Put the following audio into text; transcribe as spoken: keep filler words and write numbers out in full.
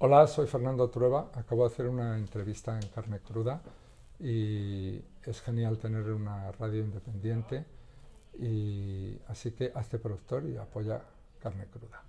Hola, soy Fernando Trueba. Acabo de hacer una entrevista en Carne Cruda y es genial tener una radio independiente. Y así que hazte productor y apoya Carne Cruda.